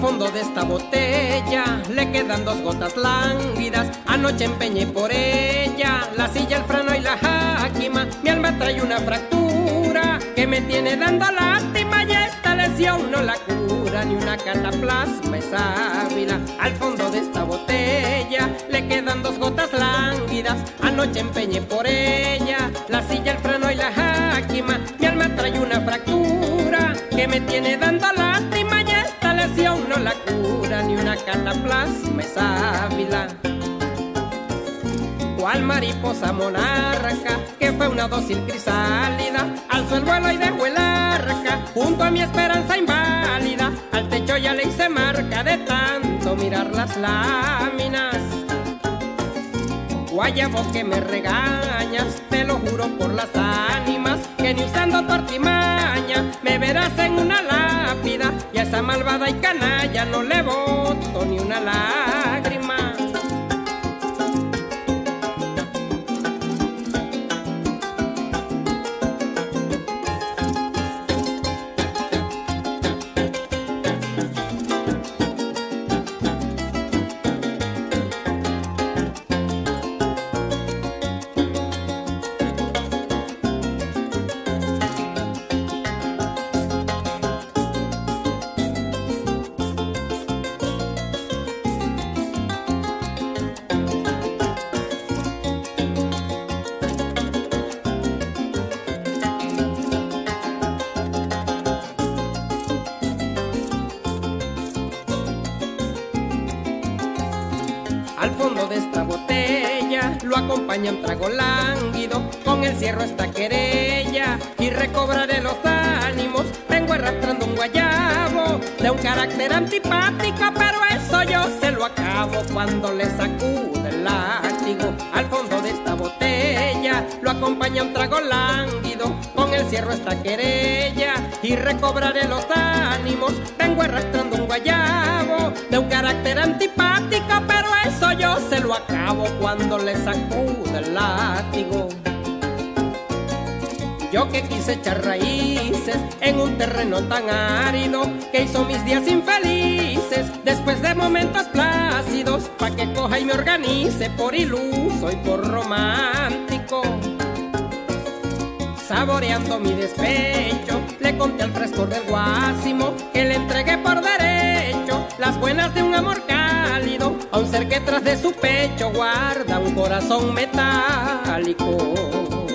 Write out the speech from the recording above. fondo de esta botella le quedan dos gotas lánguidas. Anoche empeñé por ella la silla, el freno y la jáquima. Mi alma trae una fractura que me tiene dando lástima, y esta lesión no la cura ni una cataplasma ávila. Al fondo de esta botella le quedan dos gotas lánguidas. Anoche empeñé por ella la silla, el freno y la jáquima. Mi alma trae una fractura que me tiene dando lástima, no la cura ni una cataplasma es ávila. Cual mariposa monarca que fue una dócil crisálida, alzó el vuelo y dejó el arca junto a mi esperanza inválida. Al techo ya le hice marca de tanto mirar las láminas. Guayabo que me regañas, te lo juro por las ánimas, que ni usando tu artimaña me verás en una lápida, y a esa malvada y canalla no le boto ni una lágrima. Al fondo de esta botella lo acompaña un trago lánguido. Con el cierro esta querella y recobraré los ánimos. Vengo arrastrando un guayabo de un carácter antipático, pero eso yo se lo acabo cuando le sacude el látigo. Al fondo de esta botella lo acompaña un trago lánguido. Con el cierro esta querella y recobraré los ánimos. Vengo arrastrando un guayabo de un carácter antipático, pero eso yo se lo acabo cuando le sacude el látigo. Yo que quise echar raíces en un terreno tan árido, que hizo mis días infelices después de momentos plácidos, pa' que coja y me organice por iluso y por romántico. Saboreando mi despecho, le conté al frescor del guásimo que le entregué por derecho las buenas de un amor cálido, a un ser que tras de su pecho guarda un corazón metálico.